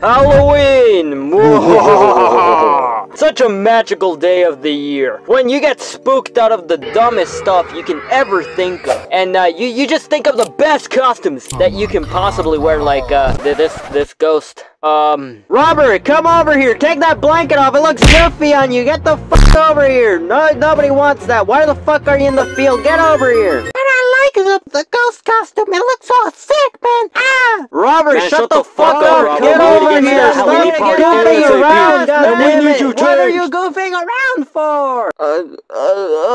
Halloween! Such a magical day of the year, when you get spooked out of the dumbest stuff you can ever think of, and you just think of the best costumes that you can possibly wear, like this ghost. Robert, come over here. Take that blanket off. It looks goofy on you. Get the fuck over here. No, nobody wants that. Why the fuck are you in the field? Get over here. And I like the ghost costume. It looks all sick, man. Ah! Robert, man, shut the fuck up. Get over here. Get out of your round. What are you goofing around for?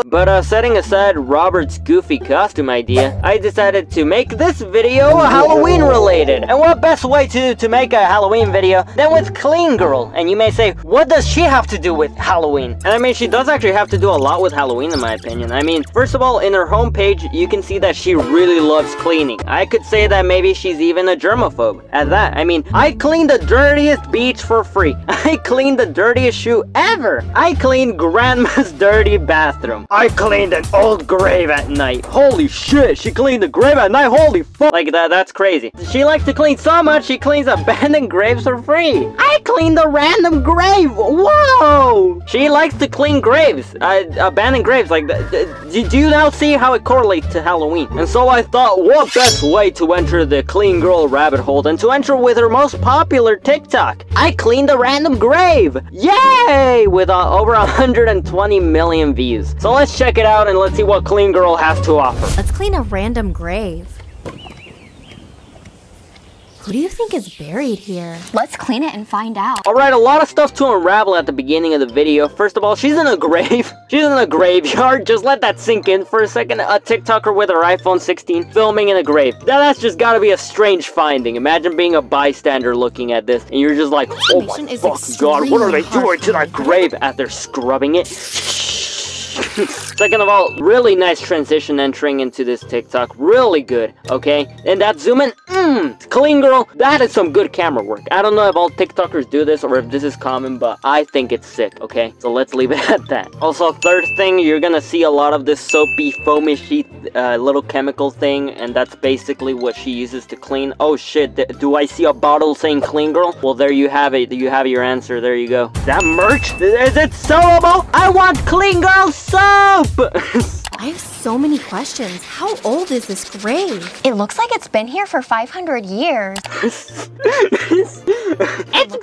But setting aside Robert's goofy costume idea, I decided to make this video Halloween related. And what best way to make a Halloween video than with Clean Girl? And you may say, what does she have to do with Halloween? And I mean, she does actually have to do a lot with Halloween, in my opinion. I mean, first of all, in her homepage, you can see that she really loves cleaning. I could say that maybe she's even a germaphobe at that. I mean, I cleaned the dirtiest beach for free. I cleaned the dirtiest shoe ever. I cleaned grandma's dirty bathroom. I cleaned an old grave at night. Holy shit, she cleaned the grave at night. Holy fuck, like that's crazy. She likes to clean so much, she cleans abandoned graves are free. I cleaned a random grave. Whoa! She likes to clean graves, abandoned graves. Like, do you now see how it correlates to Halloween? And so I thought, what best way to enter the Clean Girl rabbit hole than to enter with her most popular TikTok? I cleaned a random grave. Yay! With over 120 million views. So let's check it out and let's see what Clean Girl has to offer. Let's clean a random grave. Who do you think is buried here? Let's clean it and find out. Alright, a lot of stuff to unravel at the beginning of the video. First of all, she's in a grave. She's in a graveyard. Just let that sink in for a second. A TikToker with her iPhone 16 filming in a grave. Now that's just gotta be a strange finding. Imagine being a bystander looking at this and you're just like, oh my fuck, God, what are they doing to that grave? As they're scrubbing it. Second of all, really nice transition entering into this TikTok. Really good, okay? And that zoom in, Clean Girl, that is some good camera work. I don't know if all TikTokers do this or if this is common, but I think it's sick, okay? So let's leave it at that. Also, third thing, you're gonna see a lot of this soapy, foamishy little chemical thing, and that's basically what she uses to clean. Oh shit, do I see a bottle saying Clean Girl? Well, there you have it. You have your answer. There you go. That merch? Is it sellable? I want Clean Girl soap! I have so many questions. How old is this grave? It looks like it's been here for 500 years. It's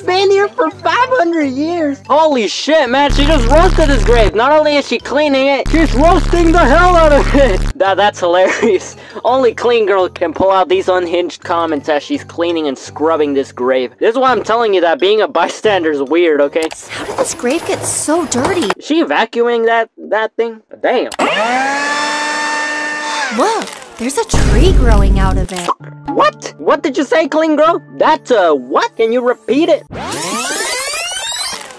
been here for 500 years. Holy shit, man. She just roasted this grave. Not only is she cleaning it, she's roasting the hell out of it. That's hilarious. Only Clean Girl can pull out these unhinged comments as she's cleaning and scrubbing this grave. This is why I'm telling you that being a bystander is weird, okay? How did this grave get so dirty? Is she vacuuming that thing? Damn. Look, there's a tree growing out of it. What? What did you say, Clean Girl? That's a what? Can you repeat it?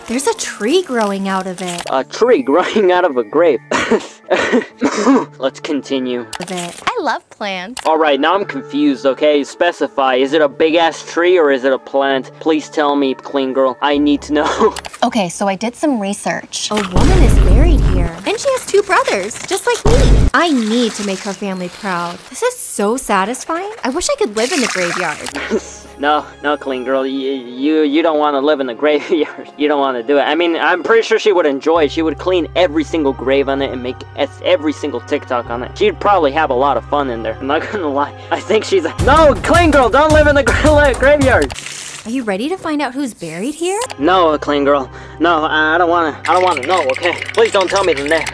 There's a tree growing out of it. A tree growing out of a grape. Let's continue. I love plants. Alright, now I'm confused, okay? Specify, is it a big-ass tree or is it a plant? Please tell me, Clean Girl. I need to know. Okay, so I did some research. A woman is buried here, and she has two brothers, just like me. I need to make her family proud. This is so satisfying. I wish I could live in the graveyard. No, Clean Girl, you don't want to live in the graveyard. You don't want to do it. I mean, I'm pretty sure she would enjoy it. She would clean every single grave on it and make every single TikTok on it. She'd probably have a lot of fun in there. I'm not gonna lie. I think she's like, no, Clean Girl, don't live in the graveyard. Are you ready to find out who's buried here? No, Clean Girl. No, I don't wanna know, okay? Please don't tell me the name.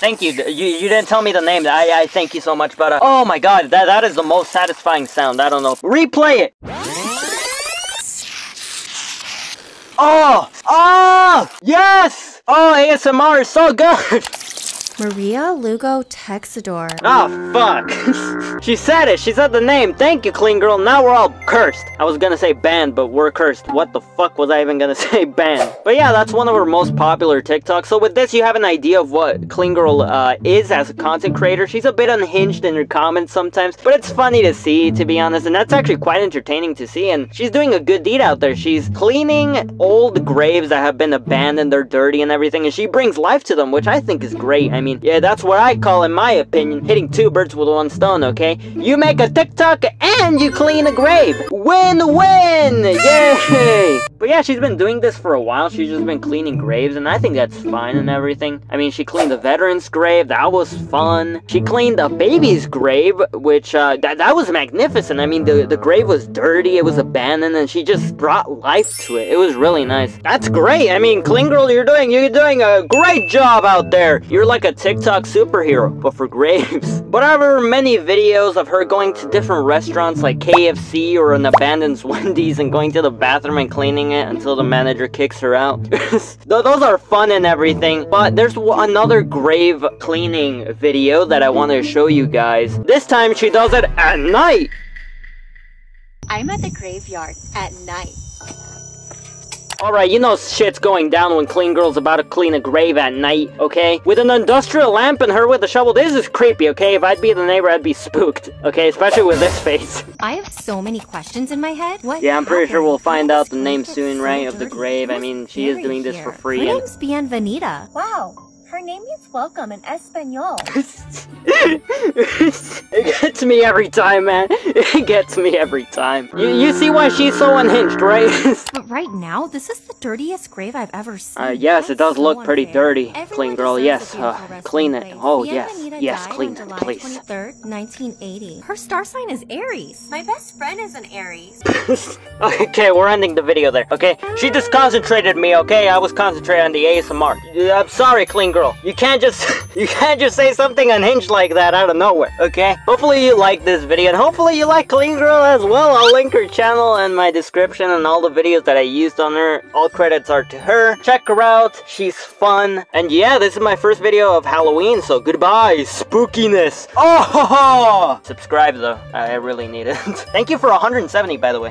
Thank you. You didn't tell me the name. I thank you so much, but oh my God, that is the most satisfying sound. I don't know. Replay it. Oh, yes. Oh, ASMR is so good. Maria Lugo Texidor. Oh, fuck. She said it. She said the name. Thank you, Clean Girl. Now we're all cursed. I was gonna say banned, but we're cursed. What the fuck was I even gonna say? Banned. But yeah, that's one of her most popular TikToks. So with this, you have an idea of what Clean Girl is as a content creator. She's a bit unhinged in her comments sometimes, but it's funny to see, to be honest. And that's actually quite entertaining to see. And she's doing a good deed out there. She's cleaning old graves that have been abandoned. They're dirty and everything. And she brings life to them, which I think is great. I mean, mean, yeah, that's what I call, in my opinion, hitting two birds with one stone, okay? You make a TikTok and you clean a grave! Win-win! Yay! But yeah, she's been doing this for a while. She's just been cleaning graves, and I think that's fine and everything. I mean, she cleaned a veteran's grave. That was fun. She cleaned a baby's grave, which, that was magnificent. I mean, the grave was dirty, it was abandoned, and she just brought life to it. It was really nice. That's great! I mean, Clean Girl, you're doing a great job out there! You're like a TikTok superhero, but for graves. But I've heard many videos of her going to different restaurants like KFC or an abandoned Wendy's and going to the bathroom and cleaning it until the manager kicks her out. Those are fun and everything, but there's another grave cleaning video that I want to show you guys. This time she does it at night! I'm at the graveyard at night. Alright, you know shit's going down when Clean Girl's about to clean a grave at night, okay? With an industrial lamp and her with a shovel, this is creepy, okay? If I'd be the neighbor, I'd be spooked, okay? Especially with this face. I have so many questions in my head. What yeah, I'm pretty sure we'll find out the name soon, right? Of the grave. I mean, she is doing this for free. Her name's Bienvenida. Wow. Her name is welcome in Espanol. It gets me every time, man. It gets me every time. You see why she's so unhinged, right? But right now, this is the dirtiest grave I've ever seen. Yes, that's it does so look unfair. Pretty dirty. Everyone Clean Girl, yes. Clean it. Place. Oh, Bienvenida yes. Yes, clean it, please. 23rd, 1980. Her star sign is Aries. My best friend is an Aries. Okay, we're ending the video there, okay? She just concentrated me, okay? I was concentrated on the ASMR. I'm sorry, Clean Girl. You can't just say something unhinged like that out of nowhere, okay? Hopefully you like this video, and hopefully you like Clean Girl as well. I'll link her channel in my description and all the videos that I used on her. All credits are to her. Check her out. She's fun. And yeah, this is my first video of Halloween, so goodbye, spookiness. Oh! Subscribe, though. I really need it. Thank you for 170, by the way.